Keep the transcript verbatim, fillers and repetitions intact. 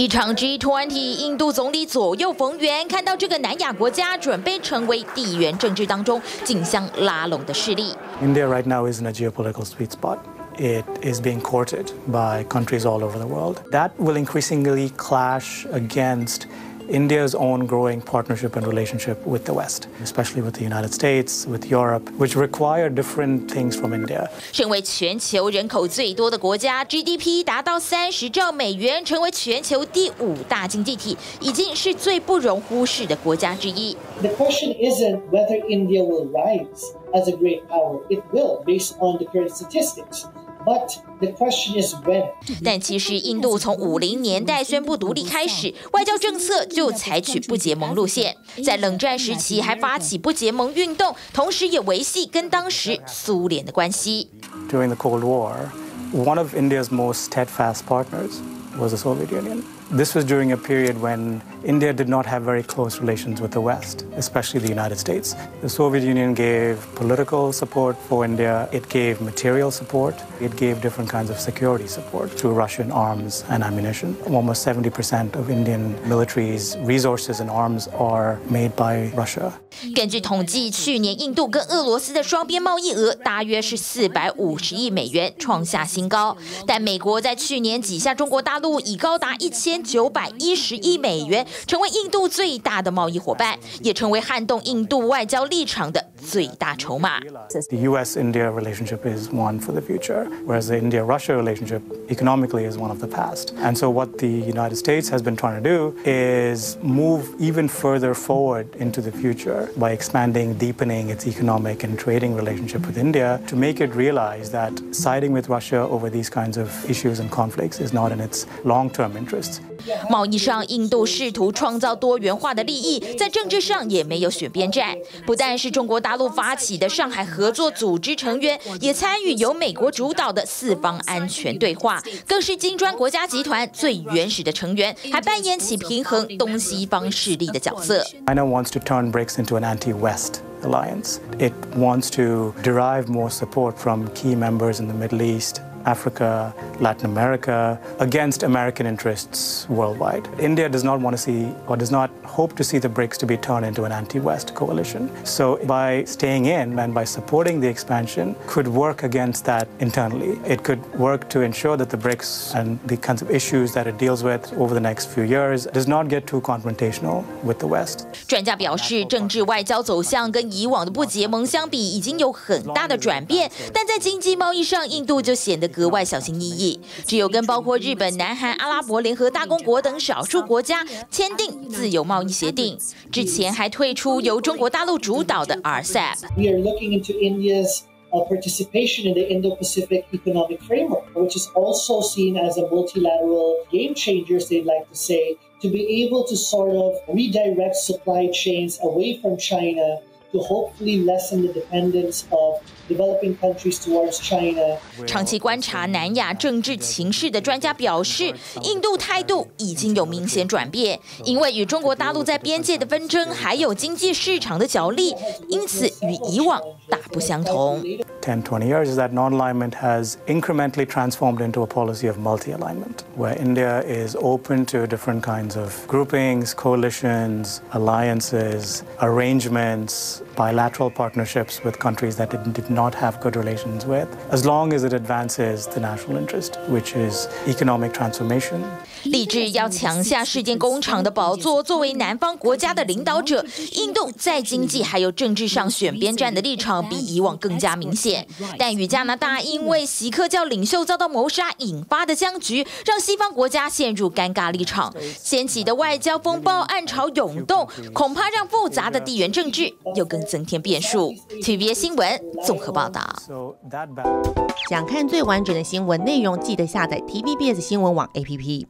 一场 G 二十 印度总理左右逢源，看到这个南亚国家准备成为地缘政治当中竞相拉拢的势力。India right now is in a geopolitical sweet spot. It is being courted by countries all over the world. That will increasingly clash against India's own growing partnership and relationship with the West, especially with the United States, with Europe, which require different things from India. 身为全球人口最多的国家 ，G D P 达到三十兆美元，成为全球第五大经济体，已经是最不容忽视的国家之一。The question isn't whether India will rise as a great power. It will, based on the current statistics. But the question is when. 但其实，印度从五零年代宣布独立开始，外交政策就采取不结盟路线。在冷战时期还发起不结盟运动，同时也维系跟当时苏联的关系。During the Cold War, one of India's most steadfast partners was the Soviet Union. This was during a period when India did not have very close relations with the West, especially the United States. The Soviet Union gave political support for India. It gave material support. It gave different kinds of security support through Russian arms and ammunition. Almost seventy percent of Indian military's resources and arms are made by Russia. 根据统计，去年印度跟俄罗斯的双边贸易额大约是四百五十亿美元，创下新高。但美国在去年挤下中国大陆，已高达一千九百一十亿美元，成为印度最大的贸易伙伴，也成为撼动印度外交立场的最大筹码。The U S India relationship is one for the future, whereas the India Russia relationship economically is one of the past. And so what the United States has been trying to do is move even further forward into the future by expanding, deepening its economic and trading relationship with India to make it realize that siding with Russia over these kinds of issues and conflicts is not in its long-term interests. 贸易上，印度试图创造多元化的利益，在政治上也没有选边站。不但是中国大陆发起的上海合作组织成员，也参与由美国主导的四方安全对话，更是金砖国家集团最原始的成员，还扮演起平衡东西方势力的角色。China wants to turn BRICS into an anti-West alliance. It wants to derive more support from key members in the Middle East, Africa, Latin America, against American interests worldwide. India does not want to see, or does not hope to see, the BRICS to be turned into an anti-West coalition. So by staying in and by supporting the expansion, could work against that internally. It could work to ensure that the BRICS and the kinds of issues that it deals with over the next few years does not get too confrontational with the West. 专家表示，政治外交走向跟以往的不结盟相比，已经有很大的转变，但在经济贸易上，印度就显得 格外小心翼翼，只有跟包括日本、南韩、阿拉伯联合大公国等少数国家签订自由贸易协定。之前还退出由中国大陆主导的 R C E P。We are looking into India's participation in the Indo-Pacific Economic Framework, which is also seen as a multilateral game changer, as they'd like to say, to be able to sort of redirect supply chains away from China, to hopefully lessen the dependence of developing countries towards China. 长期观察南亚政治情势的专家表示，印度态度已经有明显转变，因为与中国大陆在边界的纷争，还有经济市场的角力，因此与以往大不相同。ten, twenty years is that non-alignment has incrementally transformed into a policy of multi-alignment, where India is open to different kinds of groupings, coalitions, alliances, arrangements, bilateral partnerships with countries that it did not have good relations with, as long as it advances the national interest, which is economic transformation. 立志要抢下世界工厂的宝座，作为南方国家的领导者，印度在经济还有政治上选边站的立场比以往更加明显。但与加拿大因为锡克教领袖遭到谋杀引发的僵局，让西方国家陷入尴尬立场，掀起的外交风暴暗潮涌动，恐怕让复杂的地缘政治又更增添变数。T V B S新闻综合报道。想看最完整的新闻内容，记得下载 T V B S新闻网 A P P。